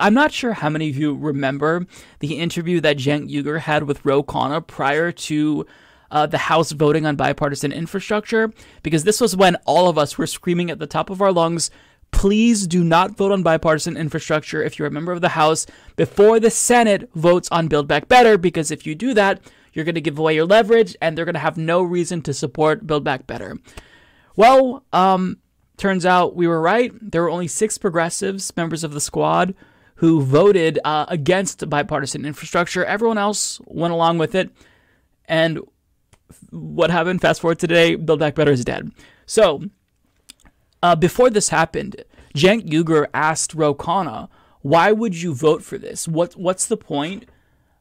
I'm not sure how many of you remember the interview that Cenk Uygur had with Ro Khanna prior to the House voting on bipartisan infrastructure, because this was when all of us were screaming at the top of our lungs, please do not vote on bipartisan infrastructure if you're a member of the House before the Senate votes on Build Back Better, because if you do that, you're going to give away your leverage and they're going to have no reason to support Build Back Better. Well, turns out we were right. There were only 6 progressives, members of the squad, who voted against bipartisan infrastructure. Everyone else went along with it. And what happened? Fast forward to today, Build Back Better is dead. So before this happened, Cenk Uygur asked Ro Khanna, why would you vote for this? What's the point?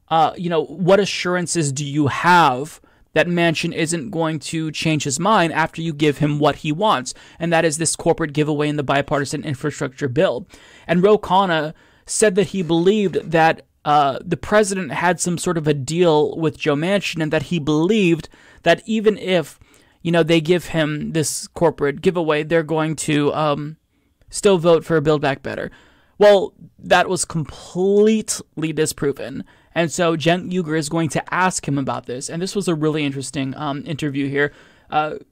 What assurances do you have that Manchin isn't going to change his mind after you give him what he wants? And that is this corporate giveaway in the bipartisan infrastructure bill. And Ro Khanna said that he believed that the president had some sort of a deal with Joe Manchin, and that he believed that even if, they give him this corporate giveaway, they're going to still vote for Build Back Better. Well, that was completely disproven. And so Cenk Uygur is going to ask him about this. And this was a really interesting interview here.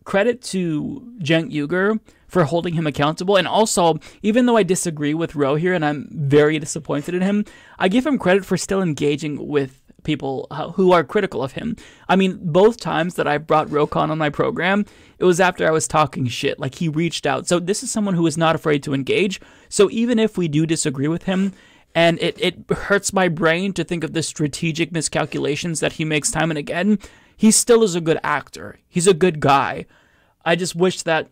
Credit to Cenk Uygur for holding him accountable. And also, even though I disagree with Ro here and I'm very disappointed in him, I give him credit for still engaging with people who are critical of him. I mean, both times that I brought Ro Khanna on my program, it was after I was talking shit. Like, he reached out. So this is someone who is not afraid to engage. So even if we do disagree with him, and it hurts my brain to think of the strategic miscalculations that he makes time and again, he still is a good actor. He's a good guy. I just wish that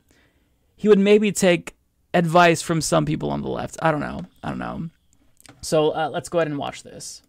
he would maybe take advice from some people on the left. I don't know. So let's go ahead and watch this.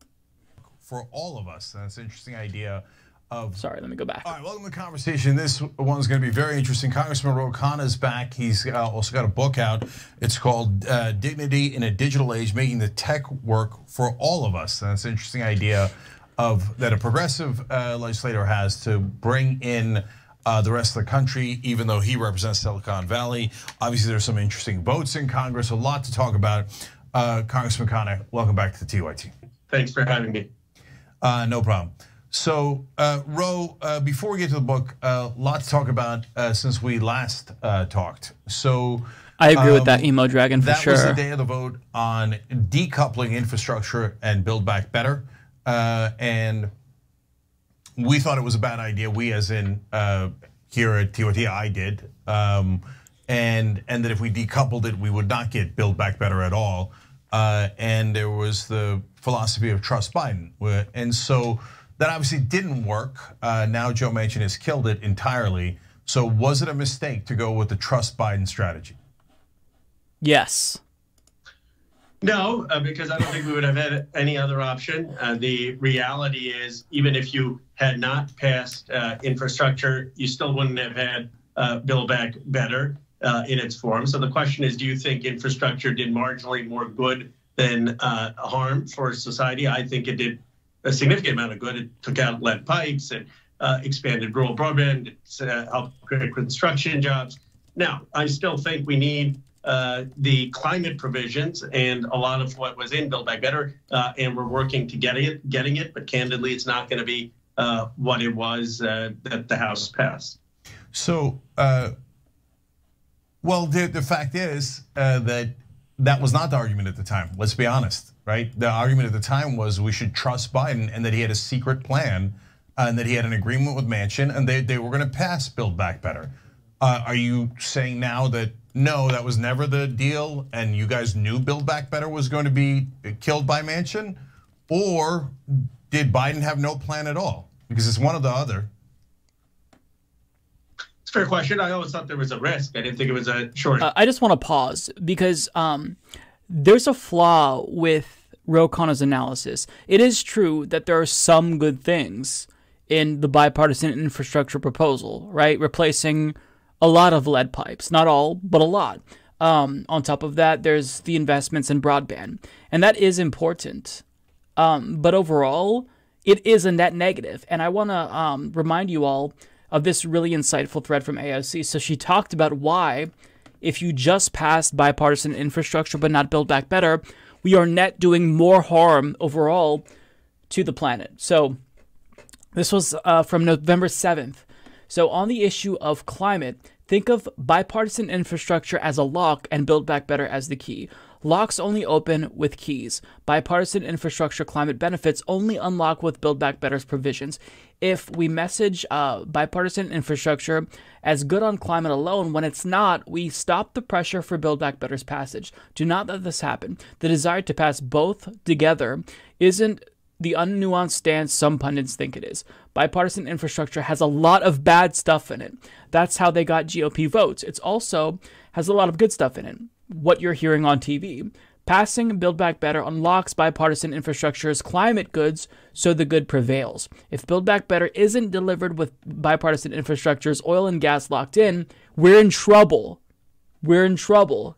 For all of us, that's an interesting idea of... Sorry, let me go back. All right, welcome to the conversation. This one's going to be very interesting. Congressman Ro Khanna's back. He's also got a book out. It's called Dignity in a Digital Age, Making the Tech Work for All of Us. That's an interesting idea of that a progressive legislator has to bring in the rest of the country, even though he represents Silicon Valley. Obviously, there's some interesting votes in Congress, a lot to talk about. Congressman Khanna, welcome back to the TYT. Thanks for having me. No problem. So, Ro, before we get to the book, a lot to talk about since we last talked. So, I agree with that emo dragon for sure. That was the day of the vote on decoupling infrastructure and Build Back Better, and we thought it was a bad idea. We, as in here at TYT, I did, and that if we decoupled it, we would not get Build Back Better at all. And there was the philosophy of trust Biden. And so that obviously didn't work. Now Joe Manchin has killed it entirely. So was it a mistake to go with the trust Biden strategy? Yes. No, because I don't think we would have had any other option. The reality is, even if you had not passed infrastructure, you still wouldn't have had Build Back Better in its form. So the question is, do you think infrastructure did marginally more good than harm for society? I think it did a significant amount of good. It took out lead pipes and expanded rural broadband, it helped create construction jobs. Now, I still think we need the climate provisions and a lot of what was in Build Back Better, and we're working to getting it. But candidly, it's not going to be what it was that the House passed. So. Well, the fact is that was not the argument at the time. Let's be honest, right? The argument at the time was we should trust Biden and that he had a secret plan and that he had an agreement with Manchin and they were going to pass Build Back Better. Are you saying now that, no, that was never the deal and you guys knew Build Back Better was going to be killed by Manchin? Or did Biden have no plan at all? Because it's one or the other. Fair question. I always thought there was a risk. I didn't think it was a short. I just want to pause because there's a flaw with Ro Khanna's analysis. It is true that there are some good things in the bipartisan infrastructure proposal, right? Replacing a lot of lead pipes, not all, but a lot. On top of that, there's the investments in broadband, and that is important. But overall, it is a net negative. And I want to remind you all of this really insightful thread from AOC. So she talked about why, if you just passed bipartisan infrastructure but not Build Back Better, we are net doing more harm overall to the planet. So this was from November 7th. So on the issue of climate, think of bipartisan infrastructure as a lock and Build Back Better as the key. Locks only open with keys. Bipartisan infrastructure climate benefits only unlock with Build Back Better's provisions. If we message bipartisan infrastructure as good on climate alone when it's not, we stop the pressure for Build Back Better's passage. Do not let this happen. The desire to pass both together isn't the unnuanced stance some pundits think it is. Bipartisan infrastructure has a lot of bad stuff in it. That's how they got GOP votes. It also has a lot of good stuff in it, what you're hearing on TV. Passing Build Back Better unlocks bipartisan infrastructure's climate goods, so the good prevails. If Build Back Better isn't delivered with bipartisan infrastructure's oil and gas locked in, we're in trouble. We're in trouble.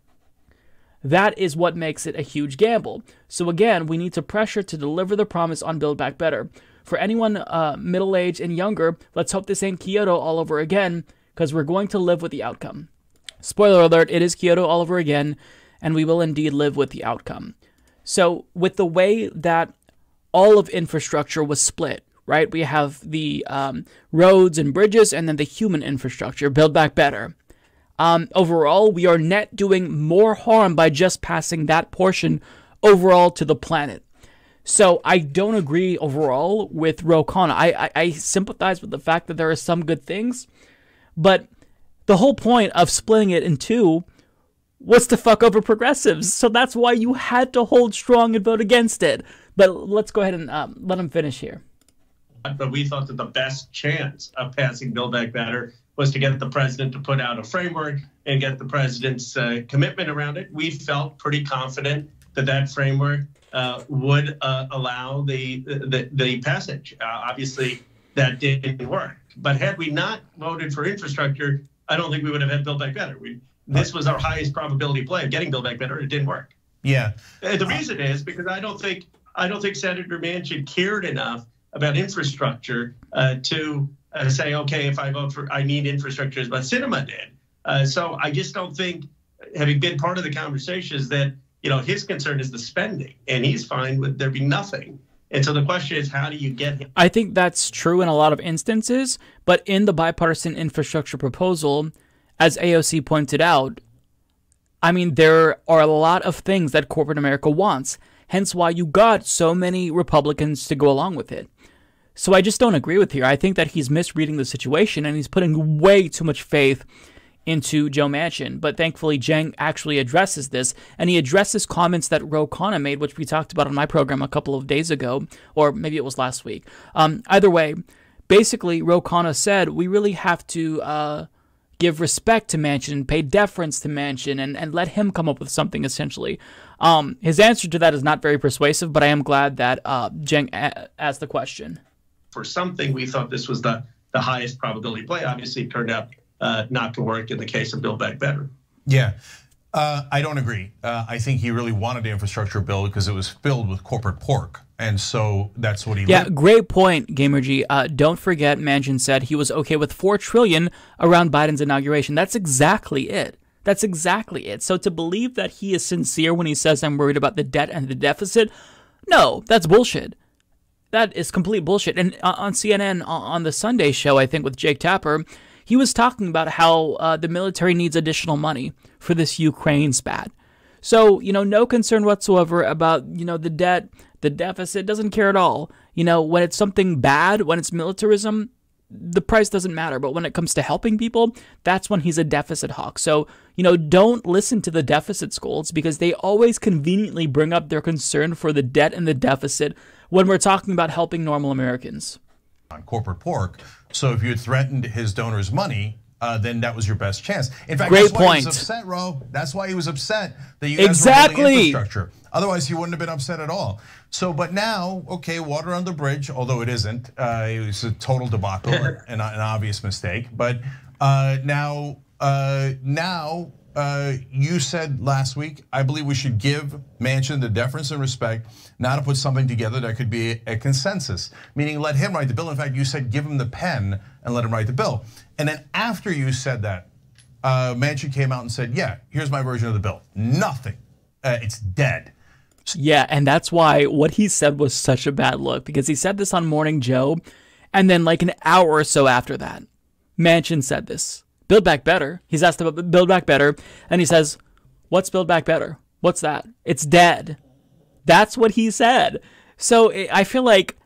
That is what makes it a huge gamble. So again, we need to pressure to deliver the promise on Build Back Better. For anyone middle-aged and younger, let's hope this ain't Kyoto all over again, because we're going to live with the outcome. Spoiler alert, it is Kyoto all over again, and we will indeed live with the outcome. So with the way that all of infrastructure was split, right? We have the roads and bridges, and then the human infrastructure, Build Back Better. Overall, we are net doing more harm by just passing that portion overall to the planet. So I don't agree overall with Ro Khanna. I sympathize with the fact that there are some good things, but the whole point of splitting it in two was to fuck over progressives. So that's why you had to hold strong and vote against it. But let's go ahead and let him finish here. But we thought that the best chance of passing Build Back Better was to get the president to put out a framework and get the president's commitment around it. We felt pretty confident that that framework would allow the passage. Obviously, that didn't work. But had we not voted for infrastructure, I don't think we would have had Build Back Better. This was our highest probability play of getting Build Back Better. It didn't work. Yeah. The reason is because I don't think Senator Manchin cared enough about infrastructure to say, okay, if I vote for, I need infrastructure as much as Sinema did. So I just don't think, having been part of the conversation, is that, you know, his concern is the spending, and he's fine with there be nothing. And so the question is, how do you get him? I think that's true in a lot of instances, but in the bipartisan infrastructure proposal, as AOC pointed out, I mean, there are a lot of things that corporate America wants, hence why you got so many Republicans to go along with it. So I just don't agree with here. I think that he's misreading the situation, and he's putting way too much faith into Joe Manchin. But thankfully, Cenk actually addresses this, and he addresses comments that Ro Khanna made, which we talked about on my program a couple of days ago, or maybe it was last week. Either way, basically, Ro Khanna said, we really have to give respect to Manchin, pay deference to Manchin, and let him come up with something, essentially. His answer to that is not very persuasive, but I am glad that Cenk asked the question. For something, we thought this was the highest probability play. Obviously, it turned out not to work in the case of Build Back Better. Yeah, I don't agree. I think he really wanted the infrastructure bill because it was filled with corporate pork. And so that's what he... Yeah, great point, GamerG. Don't forget, Manchin said he was okay with $4 trillion around Biden's inauguration. That's exactly it. That's exactly it. So to believe that he is sincere when he says, I'm worried about the debt and the deficit, no, that's bullshit. That is complete bullshit. And on CNN, on the Sunday show, I think, with Jake Tapper, he was talking about how the military needs additional money for this Ukraine spat. So, you know, no concern whatsoever about, you know, the debt, the deficit, doesn't care at all. You know, when it's something bad, when it's militarism, the price doesn't matter. But when it comes to helping people, that's when he's a deficit hawk. So, you know, don't listen to the deficit scolds, because they always conveniently bring up their concern for the debt and the deficit when we're talking about helping normal Americans. On corporate pork. So if you had threatened his donors' money, then that was your best chance. In fact, great point. He was upset, Ro. That's why he was upset that you guys were building infrastructure. Otherwise, he wouldn't have been upset at all. So, but now, okay, water on the bridge, although it isn't. It was a total debacle and an obvious mistake. But now you said last week, I believe we should give Manchin the deference and respect, not to put something together that could be a consensus, meaning let him write the bill. In fact, you said give him the pen and let him write the bill. And then after you said that, Manchin came out and said, yeah, here's my version of the bill. Nothing. It's dead. Yeah, and that's why what he said was such a bad look, because he said this on Morning Joe, and then like an hour or so after that, Manchin said this. Build Back Better. He's asked about Build Back Better, and he says, what's Build Back Better? What's that? It's dead. That's what he said. So I feel like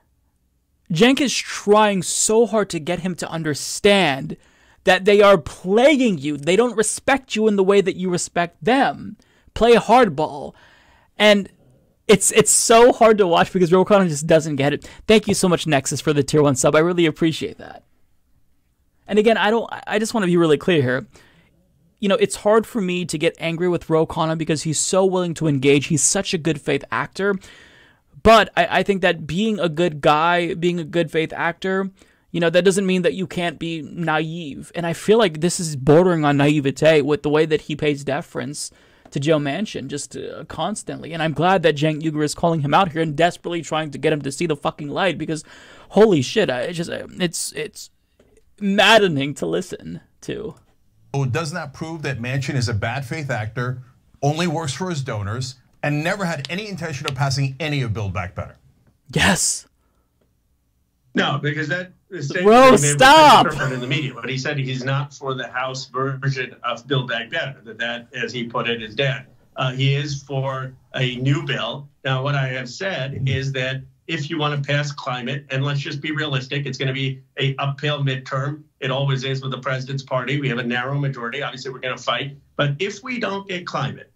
Cenk is trying so hard to get him to understand that they are playing you. They don't respect you in the way that you respect them. Play hardball. And it's so hard to watch because Ro Khanna just doesn't get it. Thank you so much, Nexus, for the tier 1 sub. I really appreciate that. And again, I just want to be really clear here. You know, it's hard for me to get angry with Ro Khanna because he's so willing to engage. He's such a good faith actor. But I think that being a good guy, being a good faith actor, you know, that doesn't mean that you can't be naive. And I feel like this is bordering on naivete with the way that he pays deference to Joe Manchin just constantly. And I'm glad that Cenk Uygur is calling him out here and desperately trying to get him to see the fucking light, because holy shit, it's maddening to listen to. Who does not prove that Manchin is a bad faith actor, only works for his donors, and never had any intention of passing any of Build Back Better. Yes. No, because that statement interpreted in the media, but he said he's not for the House version of Build Back Better. That, as he put it, is dead. He is for a new bill. Now, what I have said is that if you want to pass climate, and let's just be realistic, it's going to be an uphill midterm. It always is with the president's party. We have a narrow majority. Obviously, we're going to fight. But if we don't get climate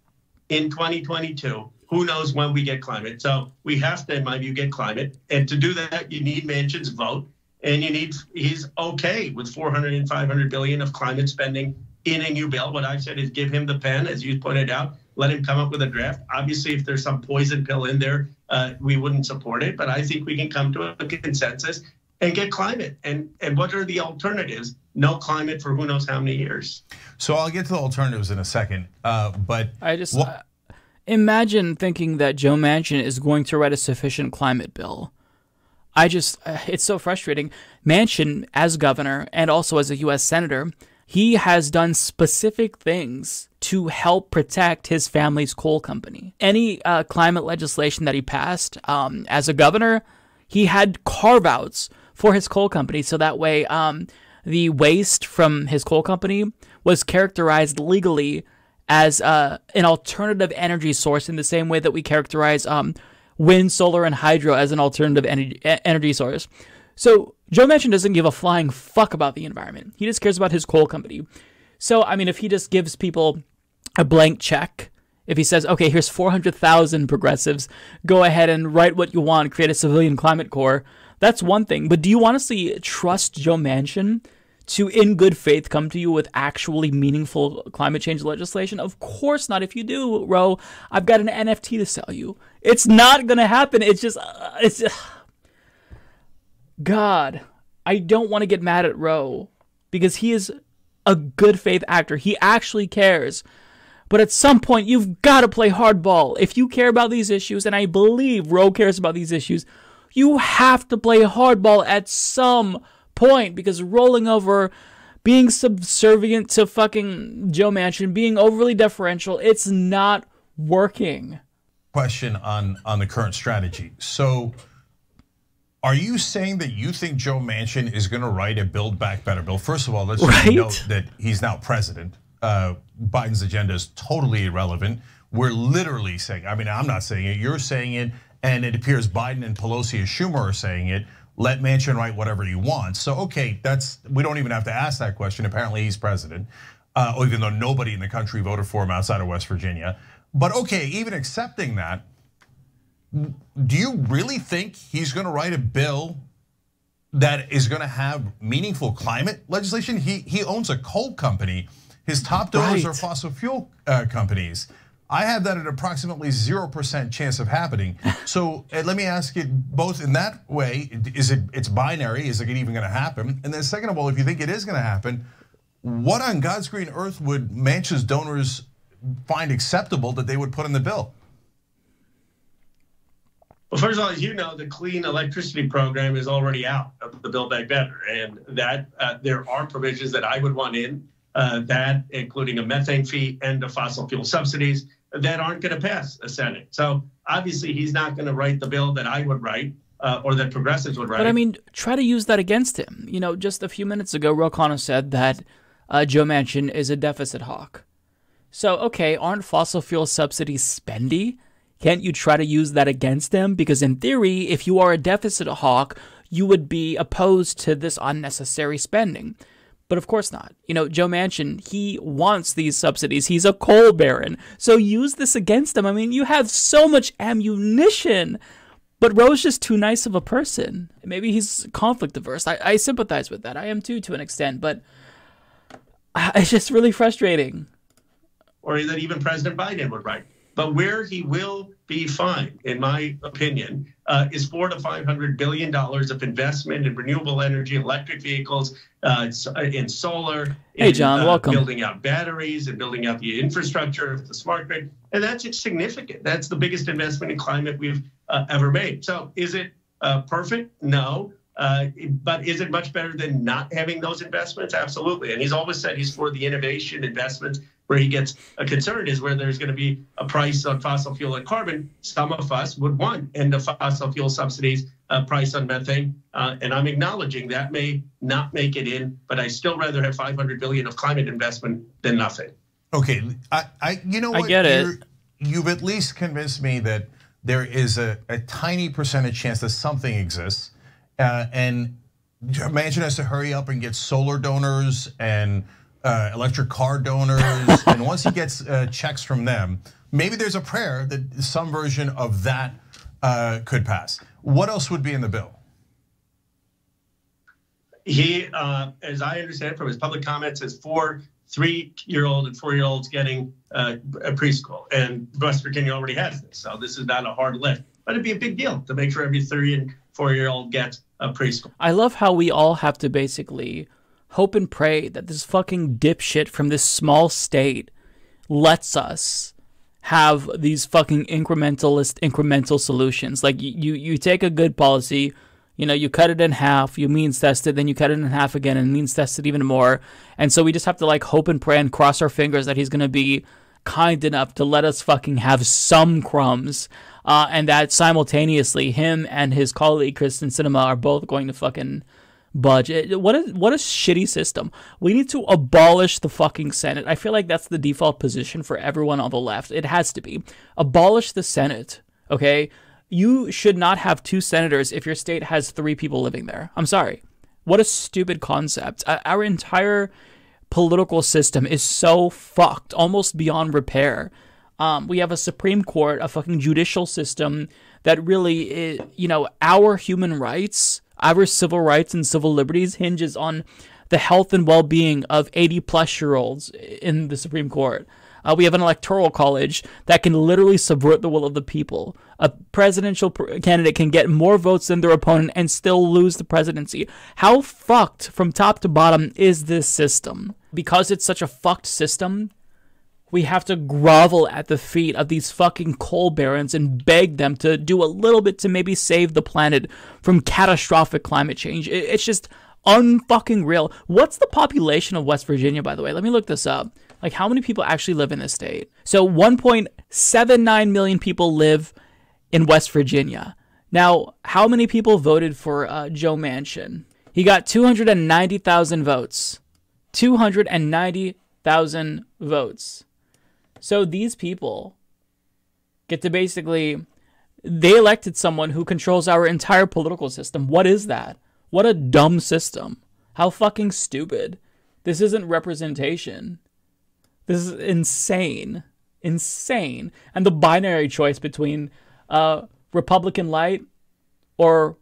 in 2022, who knows when we get climate? So we have to, in my view, get climate. And to do that, you need Manchin's vote. And you need, he's okay with 400 and 500 billion of climate spending in a new bill. What I've said is give him the pen, as you pointed out, let him come up with a draft. Obviously, if there's some poison pill in there, we wouldn't support it. But I think we can come to a consensus and get climate. And what are the alternatives? No climate for who knows how many years. So I'll get to the alternatives in a second. But I just... imagine thinking that Joe Manchin is going to write a sufficient climate bill. I just, it's so frustrating. Manchin, as governor and also as a U.S. senator, he has done specific things to help protect his family's coal company. Any climate legislation that he passed as a governor, he had carve-outs for his coal company. So that way the waste from his coal company was characterized legally as an alternative energy source in the same way that we characterize wind, solar, and hydro as an alternative energy source. So Joe Manchin doesn't give a flying fuck about the environment. He just cares about his coal company. So, I mean, if he just gives people a blank check, if he says, okay, here's 400,000 progressives, go ahead and write what you want, create a civilian climate corps, that's one thing. But do you honestly trust Joe Manchin to, in good faith, come to you with actually meaningful climate change legislation? Of course not. If you do, Ro, I've got an NFT to sell you. It's not going to happen. It's just God, I don't want to get mad at Ro because he is a good faith actor. He actually cares. But at some point, you've got to play hardball. If you care about these issues, and I believe Ro cares about these issues, you have to play hardball at some point, because rolling over, being subservient to fucking Joe Manchin, being overly deferential, it's not working. Question on the current strategy. So are you saying that you think Joe Manchin is going to write a Build Back Better bill? First of all, let's just note that he's now president. Biden's agenda is totally irrelevant. We're literally saying, I mean, I'm not saying it, you're saying it, and it appears Biden and Pelosi and Schumer are saying it. Let Manchin write whatever he wants. So okay, that's, we don't even have to ask that question. Apparently he's president, even though nobody in the country voted for him outside of West Virginia. But okay, even accepting that, do you really think he's gonna write a bill that is gonna have meaningful climate legislation? He owns a coal company. His top donors are fossil fuel companies. I have that at approximately 0% chance of happening. So let me ask it both in that way, it's binary, is it even gonna happen? And then second of all, if you think it is gonna happen, what on God's green earth would Manchin's donors find acceptable that they would put in the bill? Well, first of all, as you know, the clean electricity program is already out of the Build Back Better. And that there are provisions that I would want in, that including a methane fee and the fossil fuel subsidies, that aren't going to pass a Senate. So obviously he's not going to write the bill that I would write or that progressives would write. But I mean, try to use that against him. You know, just a few minutes ago, Ro Khanna said that Joe Manchin is a deficit hawk. So, okay, aren't fossil fuel subsidies spendy? Can't you try to use that against him? Because in theory, if you are a deficit hawk, you would be opposed to this unnecessary spending. But of course not. You know, Joe Manchin, he wants these subsidies. He's a coal baron. So use this against him. I mean, you have so much ammunition. But Ro's just too nice of a person. Maybe he's conflict averse. I sympathize with that. I am too, to an extent. But it's just really frustrating. Or that even President Biden would write. But where he will be fine, in my opinion, is $400 to $500 billion of investment in renewable energy, electric vehicles, in solar, hey, John, welcome. Building out batteries and building out the infrastructure of the smart grid. And that's significant. That's the biggest investment in climate we've ever made. So is it perfect? No. But is it much better than not having those investments? Absolutely. And he's always said he's for the innovation investments. Where he gets concerned is where there's going to be a price on fossil fuel and carbon. Some of us would want end of fossil fuel subsidies, a price on methane. And I'm acknowledging that may not make it in, but I still rather have $500 billion of climate investment than nothing. Okay, you know what? I get it. You've at least convinced me that there is a tiny percentage chance that something exists. And Manchin has to hurry up and get solar donors and electric car donors, and once he gets checks from them, maybe there's a prayer that some version of that could pass. What else would be in the bill? He, as I understand from his public comments, is for 3-year-old and 4-year-olds getting a preschool, and West Virginia already has this, so this is not a hard lift. But it'd be a big deal to make sure every 3- and 4-year-old gets a preschool. I love how we all have to basically hope and pray that this fucking dipshit from this small state lets us have these fucking incremental solutions. Like you take a good policy, you know, you cut it in half, you means test it, then you cut it in half again and means test it even more. And so we just have to like hope and pray and cross our fingers that he's going to be kind enough to let us fucking have some crumbs. And that simultaneously him and his colleague, Kyrsten Sinema, are both going to fucking budget. What a shitty system. We need to abolish the fucking Senate. I feel like that's the default position for everyone on the left. It has to be. Abolish the Senate, okay? You should not have 2 senators if your state has 3 people living there. I'm sorry. What a stupid concept. Our entire political system is so fucked, almost beyond repair. We have a Supreme Court, a fucking judicial system that really is, you know, our human rights, our civil rights and civil liberties hinges on the health and well-being of 80-plus-year-olds in the Supreme Court. We have an electoral college that can literally subvert the will of the people. A presidential candidate can get more votes than their opponent and still lose the presidency. How fucked from top to bottom is this system? Because it's such a fucked system, we have to grovel at the feet of these fucking coal barons and beg them to do a little bit to maybe save the planet from catastrophic climate change. It's just unfucking real. What's the population of West Virginia, by the way? Let me look this up. Like, how many people actually live in this state? So 1.79 million people live in West Virginia. Now, how many people voted for Joe Manchin? He got 290,000 votes. 290,000 votes. So these people get to basically, they elected someone who controls our entire political system. What is that? What a dumb system. How fucking stupid. This isn't representation. This is insane. Insane. And the binary choice between Republican light or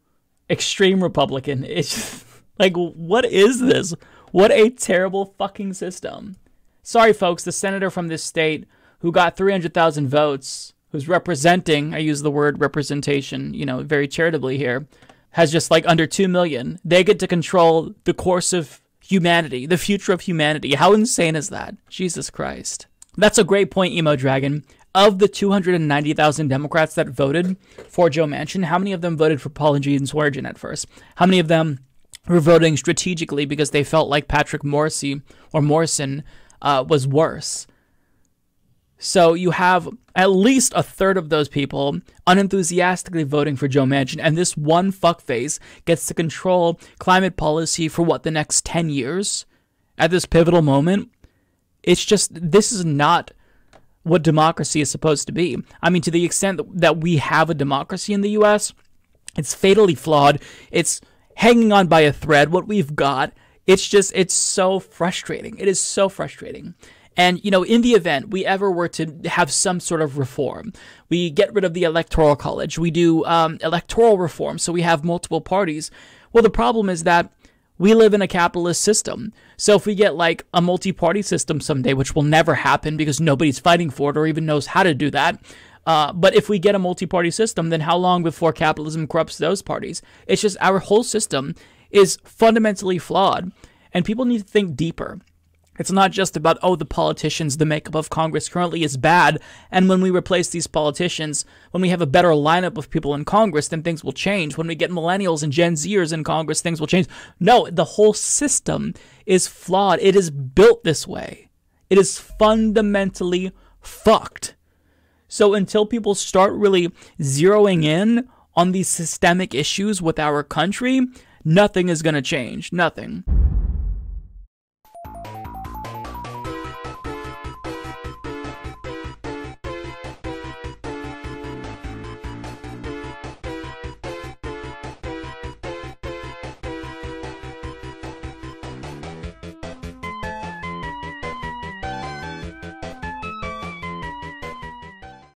extreme Republican. It's just, like, what is this? What a terrible fucking system. Sorry, folks, the senator from this state who got 300,000 votes, who's representing, I use the word representation, you know, very charitably here, has just like under 2 million. They get to control the course of humanity, the future of humanity. How insane is that? Jesus Christ. That's a great point, Emo Dragon. Of the 290,000 Democrats that voted for Joe Manchin, how many of them voted for Paul Ignisvargen at first? How many of them were voting strategically because they felt like Patrick Morrissey or Morrison was worse? So you have at least a third of those people unenthusiastically voting for Joe Manchin, and this one fuckface gets to control climate policy for, what, the next 10 years at this pivotal moment? It's just, this is not what democracy is supposed to be. I mean, to the extent that we have a democracy in the U.S., it's fatally flawed. It's hanging on by a thread, what we've got. It's just, it's so frustrating. It is so frustrating. And, you know, in the event we ever were to have some sort of reform, we get rid of the Electoral College, we do electoral reform, so we have multiple parties. Well, the problem is that we live in a capitalist system. So if we get like a multi-party system someday, which will never happen because nobody's fighting for it or even knows how to do that. But if we get a multi-party system, then how long before capitalism corrupts those parties? It's just, our whole system is fundamentally flawed, and people need to think deeper. It's not just about, oh, the politicians, the makeup of Congress currently is bad, and when we replace these politicians, when we have a better lineup of people in Congress, then things will change. When we get millennials and Gen Zers in Congress, things will change. No, the whole system is flawed. It is built this way. It is fundamentally fucked. So until people start really zeroing in on these systemic issues with our country, nothing is going to change. Nothing.